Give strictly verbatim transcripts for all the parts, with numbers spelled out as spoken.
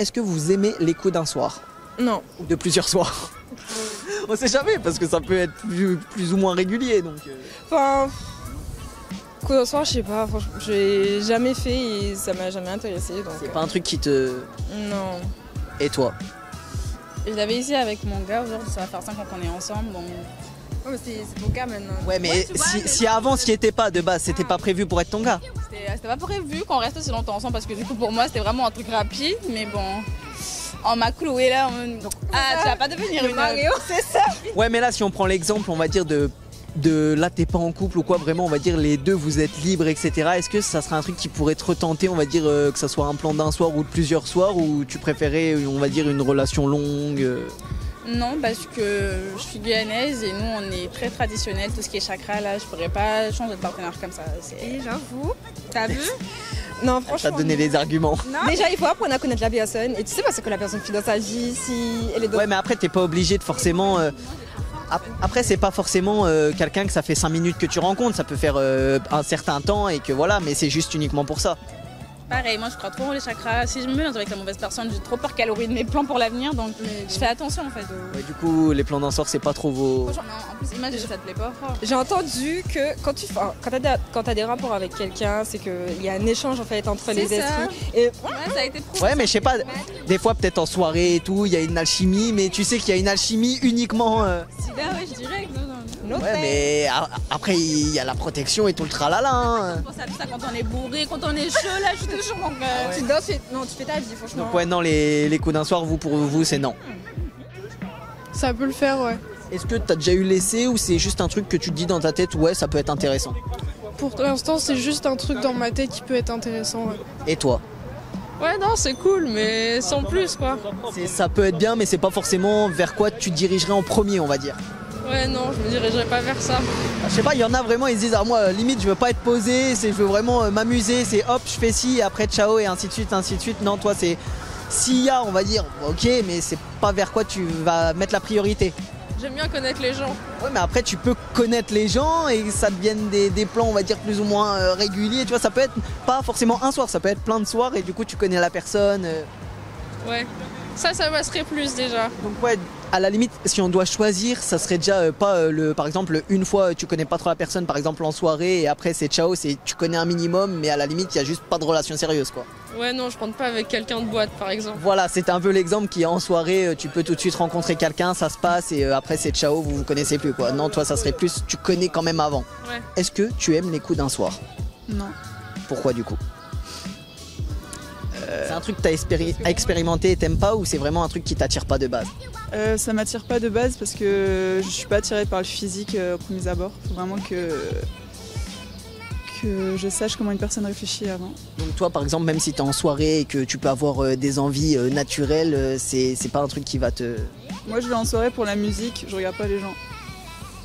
Est-ce que vous aimez les coups d'un soir? Non. Ou de plusieurs soirs? On sait jamais, parce que ça peut être plus, plus ou moins régulier. Donc. Enfin, coup d'un soir, je sais pas, franchement, je l'ai jamais fait et ça m'a jamais intéressé. C'est euh... pas un truc qui te... Non. Et toi? Je l'avais ici avec mon gars, aujourd'hui ça va faire cinq ans qu'on est ensemble, donc... Oh, c'est mon gars maintenant. Ouais, mais, ouais, vois, si, mais si avant s'y était pas de base, c'était ah. pas prévu pour être ton gars. C'était pas prévu qu'on reste aussi longtemps ensemble parce que du coup pour moi c'était vraiment un truc rapide, mais bon, on m'a cloué là. On... Ah, tu vas pas devenir une Mario, c'est ça. Ouais, mais là si on prend l'exemple, on va dire de, de là t'es pas en couple ou quoi, vraiment on va dire les deux vous êtes libres, et cetera. Est-ce que ça serait un truc qui pourrait te retenter, on va dire euh, que ça soit un plan d'un soir ou de plusieurs soirs, ou tu préférais, on va dire, une relation longue euh... Non, parce que je suis guyanaise et nous on est très traditionnels, tout ce qui est chakra là, je pourrais pas changer de partenaire comme ça. Et j'avoue, t'as vu? Non, franchement. T'as donné les arguments. Non. Déjà, il faut apprendre à connaître la personne et tu sais pas ce que la personne fait dans sa vie, si elle est dans... Ouais, mais après t'es pas obligé de forcément. Euh... Après, c'est pas forcément euh, quelqu'un que ça fait cinq minutes que tu rencontres, ça peut faire euh, un certain temps et que voilà, mais c'est juste uniquement pour ça. Pareil, moi je crois trop en les chakras. Si je me mélange avec la mauvaise personne, j'ai trop peur qu'elle ruine mes plans pour l'avenir, donc mais... je fais attention en fait. Aux... Ouais, du coup, les plans d'un sort, c'est pas trop vos. Non, en plus, imagine, ça te plaît pas fort. J'ai entendu que quand tu quand t'as des... des rapports avec quelqu'un, c'est qu'il y a un échange en fait entre les esprits. Et... Ouais, ça a été prouvé. Ouais, mais je sais pas, des fois peut-être en soirée et tout, il y a une alchimie, mais tu sais qu'il y a une alchimie uniquement. Euh... Sida, ouais, je dirais que non, non. Ouais, mais après il y a la protection et tout le tralala. Hein. Je pense à tout ça quand on est bourré, quand on est chaud là, je suis toujours mon gars. Ah ouais. Tu danses, non, tu fais ta vie franchement. Donc ouais, non, les, les coups d'un soir, vous pour vous c'est non. Ça peut le faire, ouais. Est-ce que t'as déjà eu l'essai ou c'est juste un truc que tu te dis dans ta tête, ouais, ça peut être intéressant? Pour l'instant, c'est juste un truc dans ma tête qui peut être intéressant. Ouais. Et toi? Ouais, non, c'est cool, mais sans plus quoi. Ça peut être bien, mais c'est pas forcément vers quoi tu te dirigerais en premier, on va dire. Ouais, non, je me dirigerai pas vers ça. Je sais pas, il y en a vraiment, ils se disent, ah moi, limite, je veux pas être posé, je veux vraiment euh, m'amuser, c'est hop, je fais ci, et après, ciao, et ainsi de suite, ainsi de suite. Non, toi, c'est s'il y a, on va dire, ok, mais c'est pas vers quoi tu vas mettre la priorité. J'aime bien connaître les gens. Ouais, mais après, tu peux connaître les gens et ça devienne des, des plans, on va dire, plus ou moins euh, réguliers. Tu vois, ça peut être pas forcément un soir, ça peut être plein de soirs, et du coup, tu connais la personne. Euh... Ouais, ça, ça passerait plus déjà. Donc, ouais. À la limite, si on doit choisir, ça serait déjà euh, pas euh, le, par exemple, une fois tu connais pas trop la personne, par exemple en soirée, et après c'est ciao, c'est tu connais un minimum, mais à la limite il y a juste pas de relation sérieuse quoi. Ouais non, je rentre pas avec quelqu'un de boîte par exemple. Voilà, c'est un peu l'exemple qui en soirée, tu peux tout de suite rencontrer quelqu'un, ça se passe et euh, après c'est ciao, vous vous connaissez plus quoi. Non, toi ça serait plus tu connais quand même avant. Ouais. Est-ce que tu aimes les coups d'un soir? Non. Pourquoi du coup? Euh... C'est un truc que t'as expéri expérimenté et t'aimes pas, ou c'est vraiment un truc qui t'attire pas de base? Euh, ça m'attire pas de base parce que je suis pas attirée par le physique euh, au premier abord. Faut vraiment que, que je sache comment une personne réfléchit avant. Donc toi par exemple, même si t'es en soirée et que tu peux avoir euh, des envies euh, naturelles, euh, c'est pas un truc qui va te... Moi je vais en soirée pour la musique, je regarde pas les gens.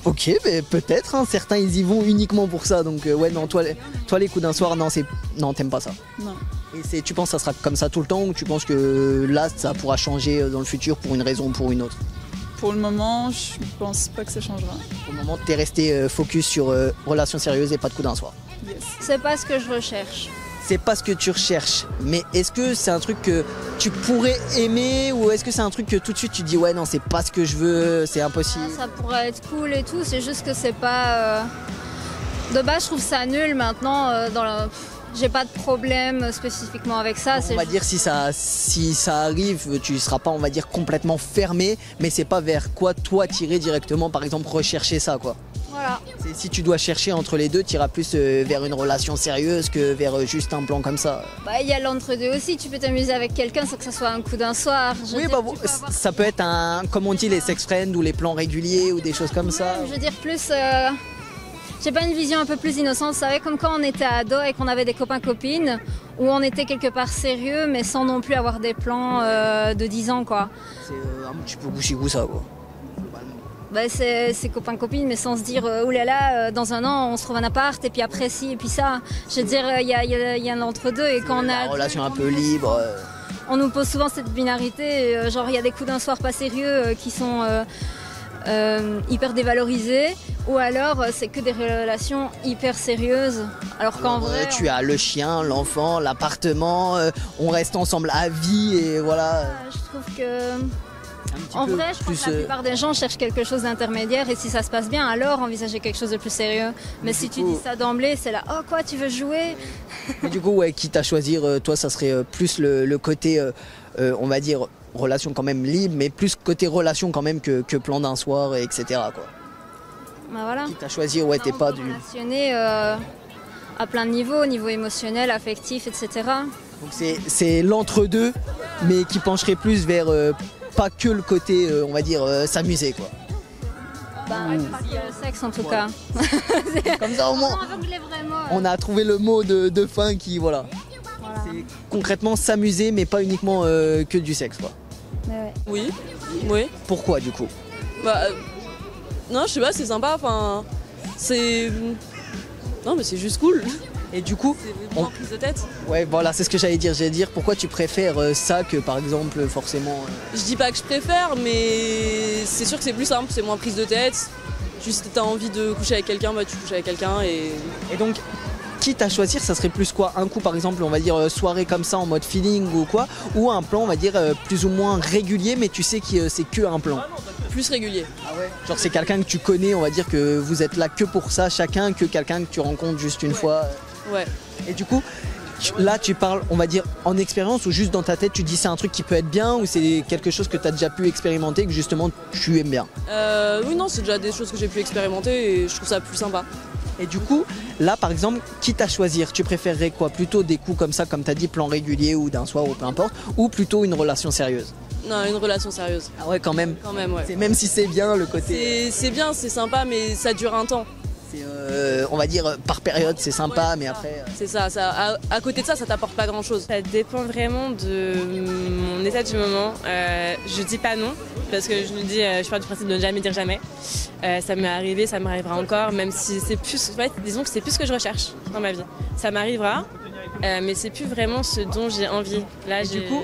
Ok, mais peut-être, hein, certains ils y vont uniquement pour ça, donc euh, ouais non, toi, toi les coups d'un soir, non, c'est non, t'aimes pas ça. Non. Et tu penses que ça sera comme ça tout le temps, ou tu penses que là ça pourra changer dans le futur pour une raison ou pour une autre? Pour le moment, je pense pas que ça changera. Pour le moment, t'es resté focus sur euh, relations sérieuses et pas de coup d'un soir. Yes. C'est pas ce que je recherche. C'est pas ce que tu recherches, mais est-ce que c'est un truc que tu pourrais aimer, ou est-ce que c'est un truc que tout de suite tu dis ouais non, c'est pas ce que je veux, c'est impossible? Ouais, ça pourrait être cool et tout, c'est juste que c'est pas... Euh... De base, je trouve ça nul maintenant euh, dans la... J'ai pas de problème spécifiquement avec ça. On va juste... dire si ça, si ça arrive, tu seras pas, on va dire, complètement fermé, mais c'est pas vers quoi toi tirer directement, par exemple rechercher ça quoi. Voilà. Si tu dois chercher entre les deux, tu iras plus euh, vers une relation sérieuse que vers euh, juste un plan comme ça. Bah il y a l'entre-deux aussi, tu peux t'amuser avec quelqu'un sans que ça soit un coup d'un soir. Je oui bah bon, peux avoir... ça peut être un, comme on dit, les sex friends ou les plans réguliers ou des choses comme ça. Ouais, je veux dire plus... Euh... J'ai pas une vision un peu plus innocente, vous savez, comme quand on était ado et qu'on avait des copains-copines, où on était quelque part sérieux, mais sans non plus avoir des plans euh, de dix ans, quoi. C'est euh, un petit peu gouchi-gou, ça, quoi. Bah, c'est copains-copines, mais sans se dire, euh, oulala, euh, dans un an, on se trouve un appart, et puis après, ci, et puis ça. Je veux dire, il euh, y, y, y a un entre-deux, et quand on a... Une relation un peu libre... Euh... On nous pose souvent cette binarité, euh, genre, il y a des coups d'un soir pas sérieux euh, qui sont... Euh, Euh, hyper dévalorisé, Ou alors c'est que des relations hyper sérieuses, alors qu'en vrai... Euh, tu as le chien, l'enfant, l'appartement, euh, on reste ensemble à vie et voilà... Ah, je trouve que... En vrai, je pense que la plupart des gens cherchent quelque chose d'intermédiaire et si ça se passe bien, alors envisager quelque chose de plus sérieux. Mais si tu dis ça d'emblée, c'est là, oh quoi, tu veux jouer ? Mais du coup, ouais, quitte à choisir, toi, ça serait plus le, le côté, euh, euh, on va dire, relation quand même libre, mais plus côté relation quand même que, que plan d'un soir, et cetera quoi. Bah voilà. Quitte à choisir, ouais, t'es pas du... Relationné euh, à plein de niveaux, au niveau émotionnel, affectif, et cetera. Donc c'est l'entre-deux, mais qui pencherait plus vers... Euh, pas que le côté, euh, on va dire, euh, s'amuser quoi. Bah, mmh. Pas que le sexe en tout ouais. cas. Comme ça au moins, on a trouvé le mot de, de fin qui, voilà. voilà. C'est concrètement s'amuser mais pas uniquement euh, que du sexe quoi. Ouais. Oui, oui. Pourquoi du coup? Bah, euh, non, je sais pas, c'est sympa, enfin, c'est... Non mais c'est juste cool. Et du coup, on... en prise de tête. Ouais, voilà, c'est ce que j'allais dire. J'allais dire, pourquoi tu préfères euh, ça que, par exemple, forcément. Euh... Je dis pas que je préfère, mais c'est sûr que c'est plus simple, c'est moins prise de tête. Juste, si t'as envie de coucher avec quelqu'un, bah tu couches avec quelqu'un et. Et donc, quitte à choisir, ça serait plus quoi? Un coup, par exemple, on va dire soirée comme ça en mode feeling ou quoi, ou un plan, on va dire plus ou moins régulier, mais tu sais que c'est que un plan. Plus régulier. Ah ouais. Genre c'est quelqu'un que tu connais, on va dire que vous êtes là que pour ça, chacun, que quelqu'un que tu rencontres juste une ouais. fois. Ouais. Et du coup, là tu parles, on va dire, en expérience ou juste dans ta tête, tu dis c'est un truc qui peut être bien ou c'est quelque chose que tu as déjà pu expérimenter et que justement tu aimes bien? euh, Oui, non, c'est déjà des choses que j'ai pu expérimenter et je trouve ça plus sympa. Et du coup, là par exemple, quitte à choisir, tu préférerais quoi? Plutôt des coups comme ça, comme tu as dit, plan régulier ou d'un soir ou peu importe, ou plutôt une relation sérieuse? Non, une relation sérieuse. Ah ouais, quand même. Quand même, ouais. Même si c'est bien le côté... C'est bien, c'est sympa, mais ça dure un temps. Euh, on va dire par période c'est sympa ouais, mais après... C'est ça, ça à, à côté de ça, ça t'apporte pas grand chose. Ça dépend vraiment de mon état du moment. Euh, je dis pas non, parce que je me dis, je pars du principe de ne jamais dire jamais. Euh, ça m'est arrivé, ça m'arrivera encore, même si c'est plus... En fait, disons que c'est plus ce que je recherche dans ma vie. Ça m'arrivera, euh, mais c'est plus vraiment ce dont j'ai envie. Là, j'ai... Du coup,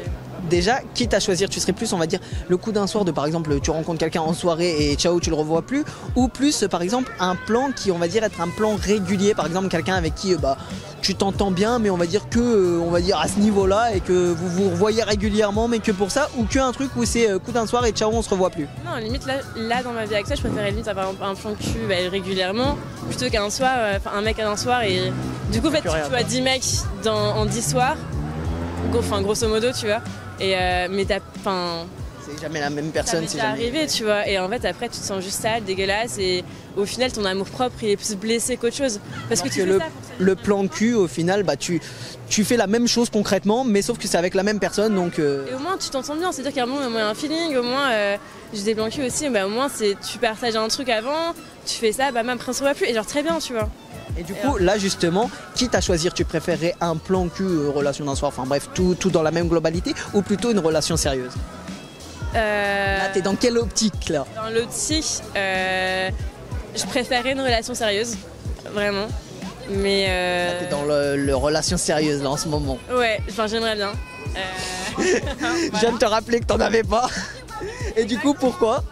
déjà, quitte à choisir, tu serais plus, on va dire, le coup d'un soir de, par exemple, tu rencontres quelqu'un en soirée et ciao, tu le revois plus, ou plus, par exemple, un plan qui, on va dire, être un plan régulier, par exemple, quelqu'un avec qui, bah, tu t'entends bien, mais on va dire que, on va dire, à ce niveau-là, et que vous vous revoyez régulièrement, mais que pour ça, ou qu'un truc où c'est coup d'un soir et ciao, on se revoit plus. Non, limite, là, là dans ma vie actuelle, je préférais limite avoir un, un plan cul bah, régulièrement, plutôt qu'un soir, enfin, euh, un mec à un soir, et du coup, en fait, tu vois dix mecs dans, en dix soirs, enfin, grosso modo, tu vois. Et euh, mais t'as, enfin, c'est jamais la même personne. C'est jamais arrivé, tu vois. Et en fait, après, tu te sens juste sale, dégueulasse. Et au final, ton amour propre, il est plus blessé qu'autre chose. Parce que, que tu le, le plan cul, au final, bah, tu, tu fais la même chose concrètement, mais sauf que c'est avec la même personne, donc. Euh... Et au moins, tu t'entends bien. C'est-à-dire qu'à un moment, il y a un feeling. Au moins, euh, j'ai des plans cul aussi. Bah, au moins, c'est, tu partages un truc avant, tu fais ça, bah, même après, on se voit plus. Et genre très bien, tu vois. Et du coup, là justement, quitte à choisir, tu préférerais un plan cul, relation d'un soir, enfin bref, tout, tout dans la même globalité, ou plutôt une relation sérieuse? euh... Là, t'es dans quelle optique là? Dans l'optique, euh... je préférerais une relation sérieuse, vraiment. Mais euh... là, t'es dans le, le relation sérieuse là en ce moment. Ouais, enfin j'aimerais bien. Euh... voilà. J'aime te rappeler que t'en avais pas. Et du coup, pourquoi?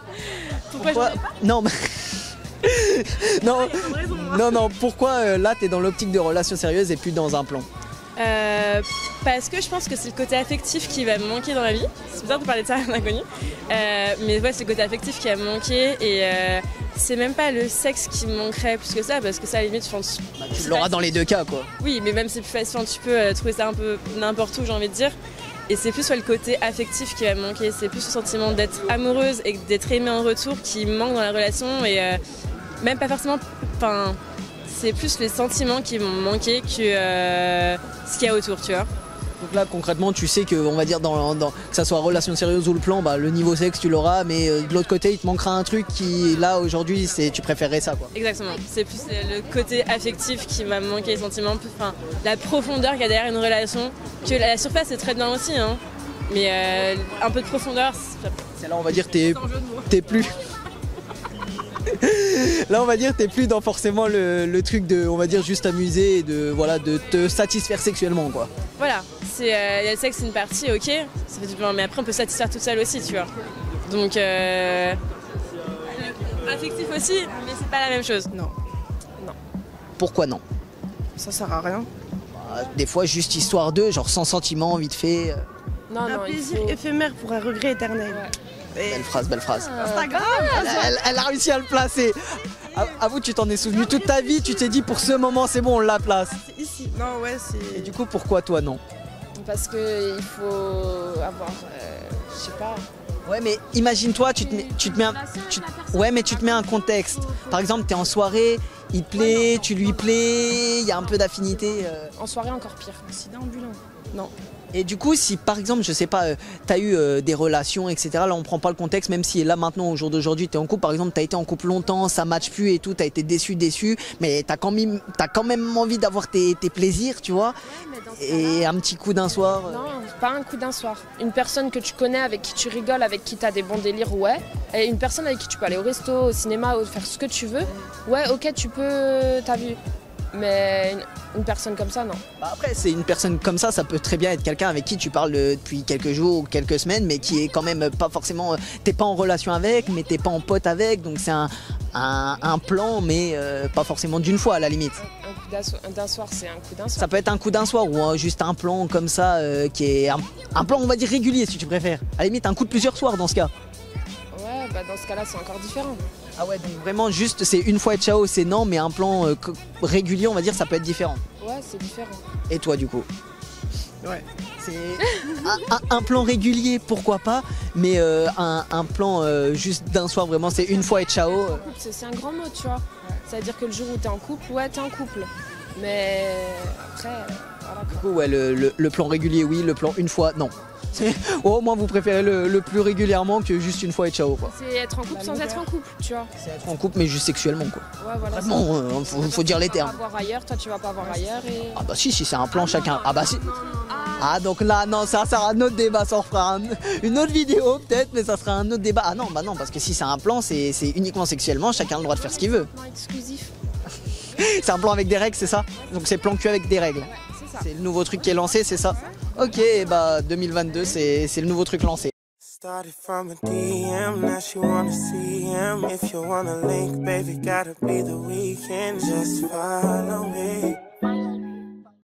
Pourquoi, pourquoi... Non, mais... non, non, non, pourquoi euh, là t'es dans l'optique de relation sérieuse et plus dans un plan? euh, Parce que je pense que c'est le côté affectif qui va me manquer dans la vie. C'est bizarre de parler de ça à un inconnu. Euh, mais ouais, c'est le côté affectif qui va me manquer et euh, c'est même pas le sexe qui me manquerait plus que ça parce que ça à la limite, je pense. Bah, tu l'auras dans les deux cas quoi. Oui, mais même c'est plus facile, tu peux euh, trouver ça un peu n'importe où, j'ai envie de dire. Et c'est plus ouais, le côté affectif qui va me manquer, c'est plus le sentiment d'être amoureuse et d'être aimée en retour qui me manque dans la relation et. Euh, Même pas forcément, enfin, c'est plus les sentiments qui m'ont manqué que euh, ce qu'il y a autour, tu vois. Donc là, concrètement, tu sais que, on va dire, dans, dans, que ça soit relation sérieuse ou le plan, bah, le niveau sexe, tu l'auras, mais euh, de l'autre côté, il te manquera un truc qui, là, aujourd'hui, tu préférerais ça, quoi. Exactement. C'est plus le côté affectif qui m'a manqué, les sentiments, enfin, la profondeur qu'il y a derrière une relation, que la surface est très bien aussi, hein. Mais euh, un peu de profondeur, c'est là, on va dire, t'es plus... Là on va dire t'es plus dans forcément le, le truc de on va dire juste amuser et de voilà de te satisfaire sexuellement quoi. Voilà, c'est euh, le sexe c'est une partie ok, ça fait du bien mais après on peut satisfaire toute seule aussi tu vois. Donc euh, Affectif aussi, mais c'est pas la même chose. Non. Non. Pourquoi non? Ça sert à rien. Bah, des fois, juste histoire d'eux, genre sans sentiment, vite fait. Non, un non, plaisir faut... éphémère pour un regret éternel. Ouais. Et... Belle phrase, belle phrase. Ah, Instagram, elle, elle, elle a réussi à le placer. À, à vous, tu t'en es souvenu toute ta vie, tu t'es dit pour ce moment, c'est bon, on la place. C'est ici. Non, ouais, c'est... Et du coup, pourquoi toi, non? Parce qu'il faut avoir, euh, je sais pas... Ouais, mais imagine-toi, tu, tu te mets un, tu, ouais, mais tu te mets un contexte. Par exemple, tu es en soirée, il plaît, tu lui plais, il y a un peu d'affinité. Euh... En soirée, encore pire. Accident ambulant. Non. Et du coup, si par exemple, je sais pas, euh, tu as eu euh, des relations, et cetera. Là, on prend pas le contexte, même si là, maintenant, au jour d'aujourd'hui, tu es en couple. Par exemple, tu as été en couple longtemps, ça match plus et tout, tu as été déçu, déçu. Mais tu as quand même, t'as quand même envie d'avoir tes, tes plaisirs, tu vois. Ouais, mais dans ce et un petit coup d'un soir. Euh... Non, pas un coup d'un soir. Une personne que tu connais, avec qui tu rigoles, avec qui tu as des bons délires, ouais. Et une personne avec qui tu peux aller au resto, au cinéma, faire ce que tu veux. Ouais, ok, tu peux, t'as vu. Mais une personne comme ça, non. Bah après, c'est une personne comme ça, ça peut très bien être quelqu'un avec qui tu parles depuis quelques jours ou quelques semaines, mais qui est quand même pas forcément... T'es pas en relation avec, mais t'es pas en pote avec, donc c'est un, un, un plan, mais euh, pas forcément d'une fois, à la limite. Un coup d'un soir, c'est un coup d'un soir. Ça peut être un coup d'un soir ou hein, juste un plan comme ça, euh, qui est un, un plan, on va dire, régulier, si tu préfères. À la limite, un coup de plusieurs soirs, dans ce cas. Ouais, bah dans ce cas-là, c'est encore différent. Ah ouais, donc vraiment juste c'est une fois et ciao, c'est non, mais un plan euh, régulier, on va dire, ça peut être différent. Ouais, c'est différent. Et toi du coup? Ouais, c'est un, un, un plan régulier, pourquoi pas, mais euh, un, un plan euh, juste d'un soir, vraiment, c'est une fois et ciao. C'est un grand mot, tu vois. C'est-à-dire que le jour où t'es en couple, ouais, t'es en couple. Mais après, euh, voilà. Du coup, ouais, le, le, le plan régulier, oui, le plan une fois, non. Oh, au moins vous préférez le, le plus régulièrement que juste une fois et ciao quoi. C'est être en couple sans être en couple, tu vois. C'est être en couple mais juste sexuellement quoi. Ouais, voilà. Vraiment, euh, faut, faut dire les termes. Tu vas pas voir ailleurs, toi tu vas pas voir ailleurs. Et... Ah bah si, si c'est un plan ah, chacun. Non, ah bah si. Non, non, non. Ah donc là non, ça sera un autre débat, ça en fera un, une autre vidéo peut-être, mais ça sera un autre débat. Ah non, bah non, parce que si c'est un plan, c'est uniquement sexuellement, chacun a le droit de faire ce qu'il veut. Exclusif. C'est un plan avec des règles, c'est ça? Donc c'est plan cul avec des règles. Ouais, c'est le nouveau truc qui est lancé, c'est ça? Ok, bah deux mille vingt-deux, c'est le nouveau truc lancé. Started from a D M, now she wanna see him. If you wanna link, baby, gotta be the weekend. Just follow me.